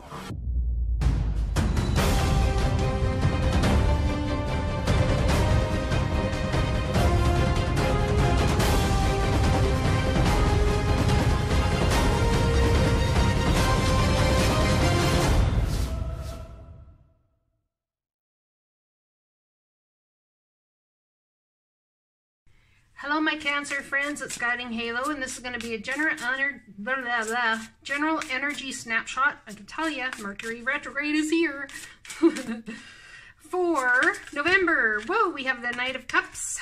people. Hello my Cancer friends, it's Guiding Halo, and this is going to be a general energy snapshot. I can tell you, Mercury retrograde is here for November. Whoa, we have the Knight of Cups,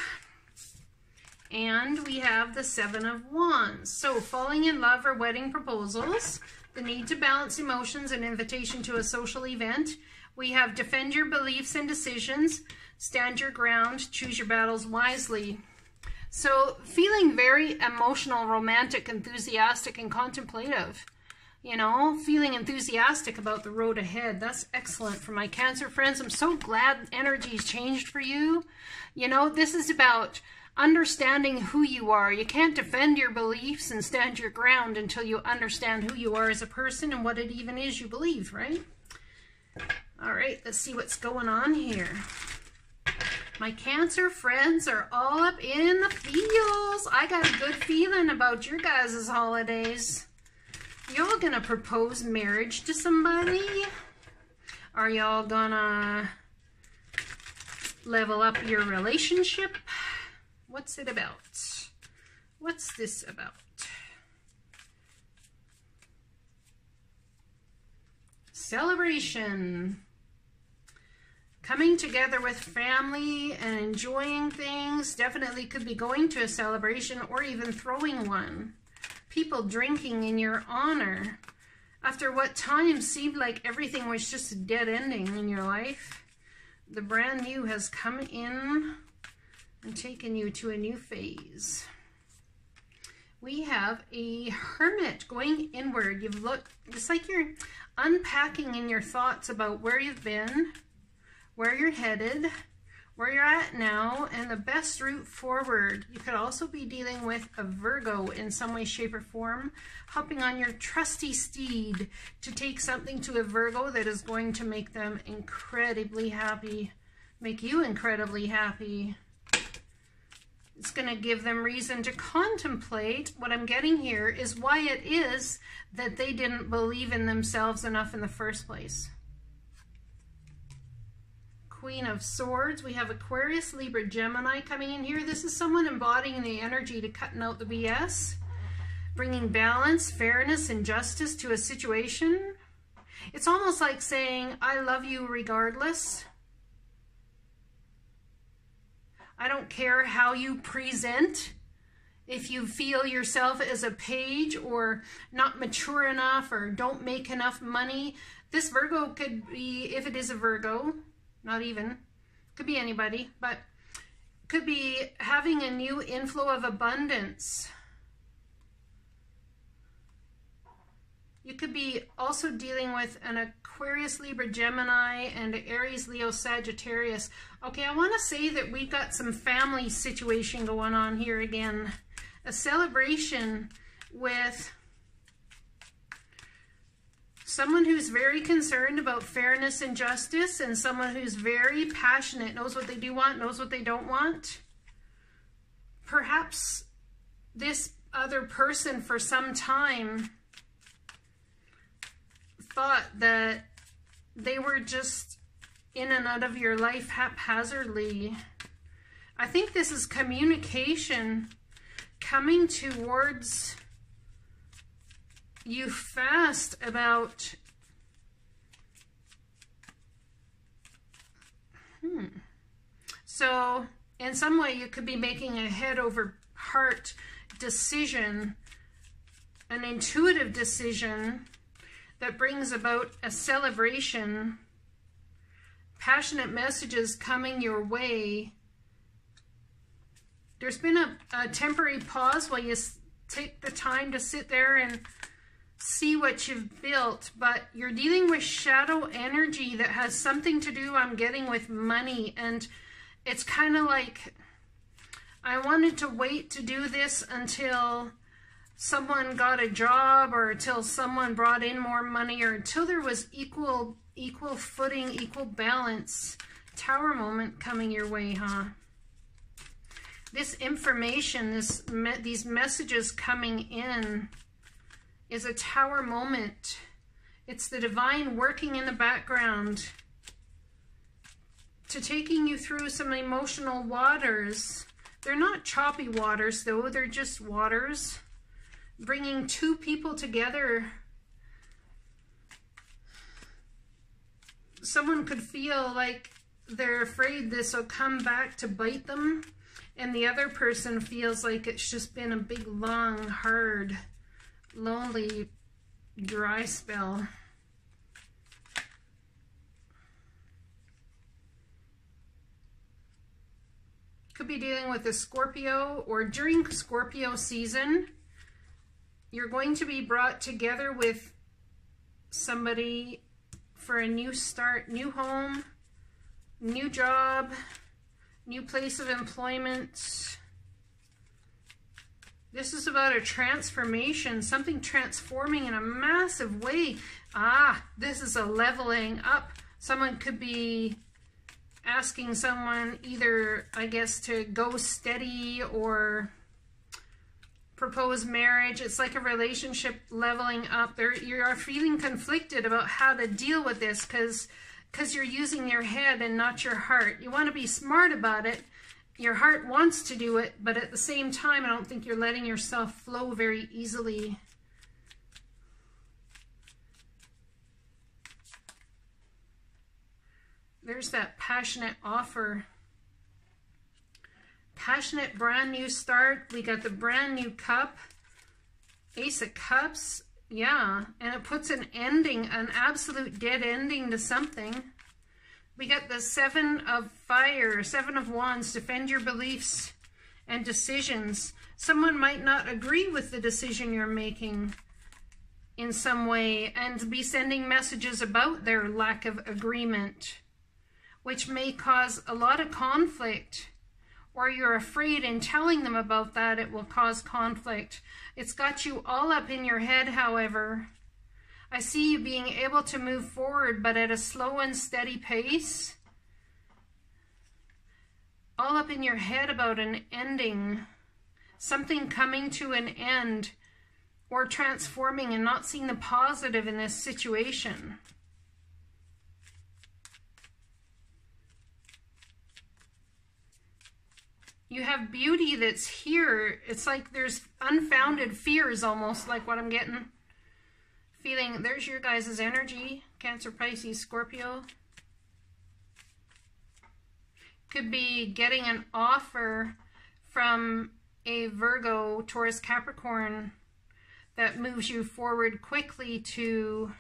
and we have the Seven of Wands. So falling in love or wedding proposals, the need to balance emotions, an invitation to a social event. We have defend your beliefs and decisions, stand your ground, choose your battles wisely. So feeling very emotional, romantic, enthusiastic, and contemplative, you know, feeling enthusiastic about the road ahead. That's excellent for my Cancer friends. I'm so glad energy's changed for you. You know, this is about understanding who you are. You can't defend your beliefs and stand your ground until you understand who you are as a person and what it even is you believe, right? All right, let's see what's going on here. My Cancer friends are all up in the feels. I got a good feeling about your guys' holidays. Y'all gonna propose marriage to somebody? Are y'all gonna level up your relationship? What's it about? What's this about? Celebration. Coming together with family and enjoying things. Definitely could be going to a celebration or even throwing one. People drinking in your honor. After what time seemed like everything was just a dead ending in your life, the brand new has come in and taken you to a new phase. We have a Hermit going inward. You've looked, it's like you're unpacking in your thoughts about where you've been, where you're headed, where you're at now, and the best route forward. You could also be dealing with a Virgo in some way, shape, or form, hopping on your trusty steed to take something to a Virgo that is going to make them incredibly happy, make you incredibly happy. It's going to give them reason to contemplate. What I'm getting here is why it is that they didn't believe in themselves enough in the first place. Queen of Swords. We have Aquarius, Libra, Gemini coming in here. This is someone embodying the energy to cutting out the BS, bringing balance, fairness, and justice to a situation. It's almost like saying, I love you regardless. I don't care how you present. If you feel yourself as a page or not mature enough or don't make enough money, this Virgo could be, if it is a Virgo, not even, could be anybody, but could be having a new inflow of abundance. You could be also dealing with an Aquarius, Libra, Gemini, and Aries, Leo, Sagittarius. Okay, I want to say that we've got some family situation going on here again. A celebration with someone who's very concerned about fairness and justice, and someone who's very passionate, knows what they do want, knows what they don't want. Perhaps this other person for some time thought that they were just in and out of your life haphazardly. I think this is communication coming towards you fast about So in some way you could be making a head over heart decision, an intuitive decision that brings about a celebration. Passionate messages coming your way. There's been a temporary pause while you take the time to sit there and see what you've built, but you're dealing with shadow energy that has something to do, I'm getting, with money. And it's kind of like, I wanted to wait to do this until someone got a job, or till someone brought in more money, or until there was equal footing, equal balance. Tower moment coming your way, huh? This information, these messages coming in is a tower moment. It's the divine working in the background to taking you through some emotional waters. They're not choppy waters, though. They're just waters. Bringing two people together. Someone could feel like they're afraid this will come back to bite them, and the other person feels like it's just been a big, long, hard, lonely, dry spell. Could be dealing with a Scorpio, or during Scorpio season, you're going to be brought together with somebody for a new start, new home, new job, new place of employment. This is about a transformation, something transforming in a massive way. Ah, this is a leveling up. Someone could be asking someone either, I guess, to go steady or propose marriage. It's like a relationship leveling up. You are feeling conflicted about how to deal with this because you're using your head and not your heart. You want to be smart about it. Your heart wants to do it, but at the same time, I don't think you're letting yourself flow very easily. There's that passionate offer. Passionate brand new start. We got the brand new cup. Ace of Cups. Yeah, and it puts an ending, an absolute dead ending to something. We got the Seven of Fire, Seven of Wands. Defend your beliefs and decisions. Someone might not agree with the decision you're making in some way and be sending messages about their lack of agreement, which may cause a lot of conflict, or you're afraid in telling them about that it will cause conflict. It's got you all up in your head, however. I see you being able to move forward, but at a slow and steady pace. All up in your head about an ending, something coming to an end, or transforming and not seeing the positive in this situation. You have beauty that's here. It's like there's unfounded fears, almost like what I'm getting. Feeling, there's your guys' energy, Cancer, Pisces, Scorpio. Could be getting an offer from a Virgo, Taurus, Capricorn that moves you forward quickly to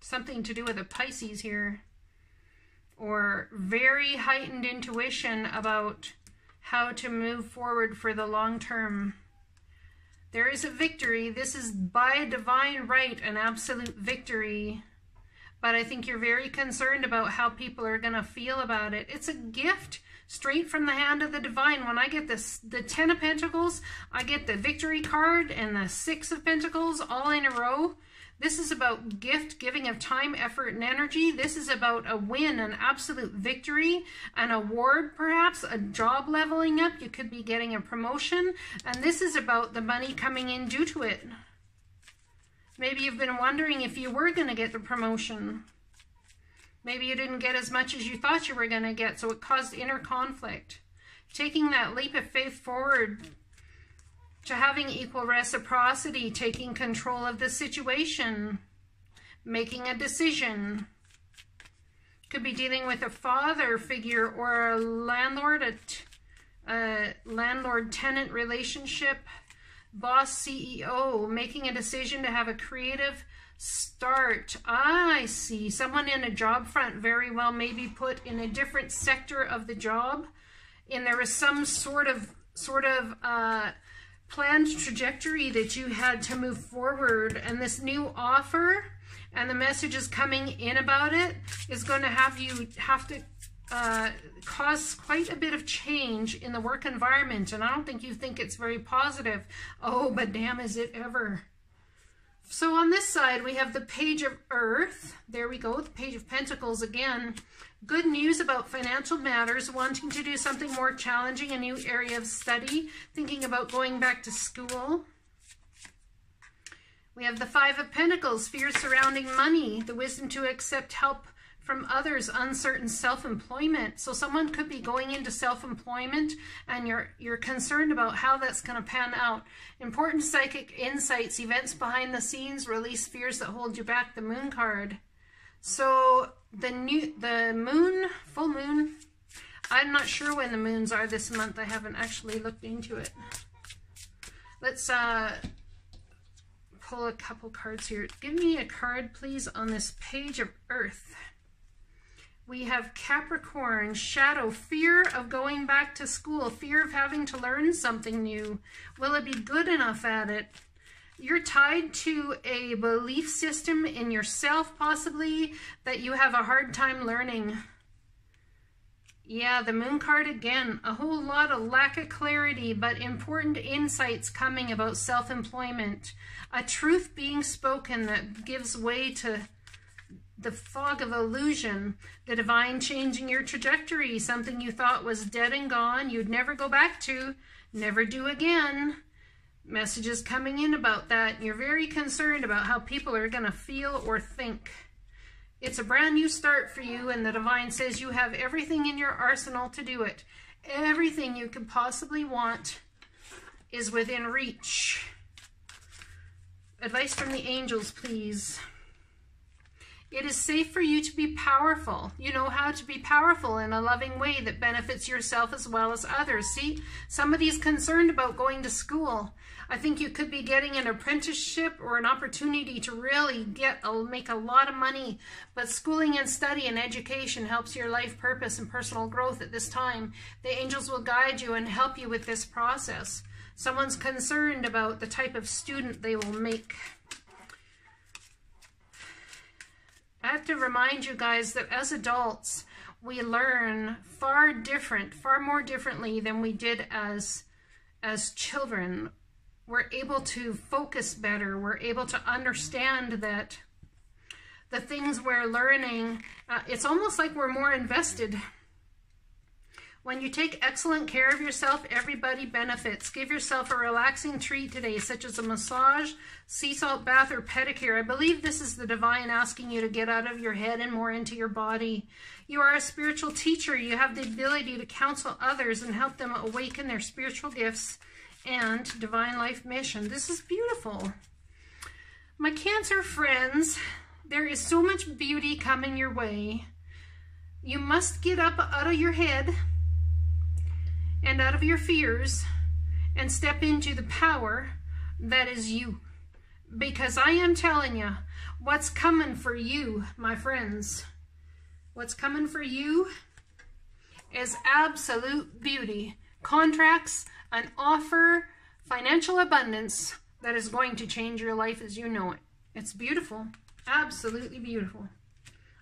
something to do with a Pisces here, or very heightened intuition about how to move forward for the long term. There is a victory. This is by divine right, an absolute victory. But I think you're very concerned about how people are going to feel about it. It's a gift straight from the hand of the divine. When I get this, the Ten of Pentacles, I get the victory card and the Six of Pentacles all in a row. This is about gift giving of time, effort, and energy. This is about a win, an absolute victory, an award perhaps, a job leveling up. You could be getting a promotion. And this is about the money coming in due to it. Maybe you've been wondering if you were going to get the promotion. Maybe you didn't get as much as you thought you were going to get, so it caused inner conflict. Taking that leap of faith forward to having equal reciprocity, taking control of the situation, making a decision. Could be dealing with a father figure or a landlord, a landlord-tenant relationship, boss, CEO, making a decision to have a creative start. Ah, I see. Someone in a job front very well may be put in a different sector of the job, and there was some sort of planned trajectory that you had to move forward, and this new offer and the messages coming in about it is going to have you have to caused quite a bit of change in the work environment, and I don't think you think it's very positive. Oh, but damn, is it ever. So on this side, we have the Page of Earth. There we go, the Page of Pentacles again. Good news about financial matters, wanting to do something more challenging, a new area of study, thinking about going back to school. We have the Five of Pentacles, fears surrounding money, the wisdom to accept help from others, uncertain self-employment. So someone could be going into self-employment and you're concerned about how that's going to pan out. Important psychic insights, events behind the scenes, release fears that hold you back, the Moon card. So the full moon, I'm not sure when the moons are this month. I haven't actually looked into it. Let's pull a couple cards here. Give me a card, please, on this Page of Earth. We have Capricorn, shadow, fear of going back to school, fear of having to learn something new. Will it be good enough at it? You're tied to a belief system in yourself, possibly, that you have a hard time learning. Yeah, the Moon card again, a whole lot of lack of clarity, but important insights coming about self-employment. A truth being spoken that gives way to the fog of illusion, the divine changing your trajectory, something you thought was dead and gone, you'd never go back to, never do again. Messages coming in about that. You're very concerned about how people are going to feel or think. It's a brand new start for you, and the divine says you have everything in your arsenal to do it. Everything you could possibly want is within reach. Advice from the angels, please. It is safe for you to be powerful. You know how to be powerful in a loving way that benefits yourself as well as others. See, somebody's concerned about going to school. I think you could be getting an apprenticeship or an opportunity to really make a lot of money. But schooling and study and education helps your life purpose and personal growth at this time. The angels will guide you and help you with this process. Someone's concerned about the type of student they will make. I have to remind you guys that as adults, we learn far more differently than we did as children. We're able to focus better. We're able to understand that the things we're learning, it's almost like we're more invested. When you take excellent care of yourself, everybody benefits. Give yourself a relaxing treat today, such as a massage, sea salt bath, or pedicure. I believe this is the divine asking you to get out of your head and more into your body. You are a spiritual teacher. You have the ability to counsel others and help them awaken their spiritual gifts and divine life mission. This is beautiful. My Cancer friends, there is so much beauty coming your way. You must get up out of your head and out of your fears and step into the power that is you. Because I am telling you, what's coming for you, my friends, what's coming for you is absolute beauty, contracts, an offer, financial abundance that is going to change your life as you know it. It's beautiful, absolutely beautiful.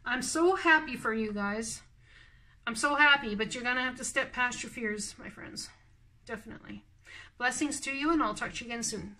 I'm so happy for you guys. I'm so happy, but you're going to have to step past your fears, my friends. Definitely. Blessings to you, and I'll talk to you again soon.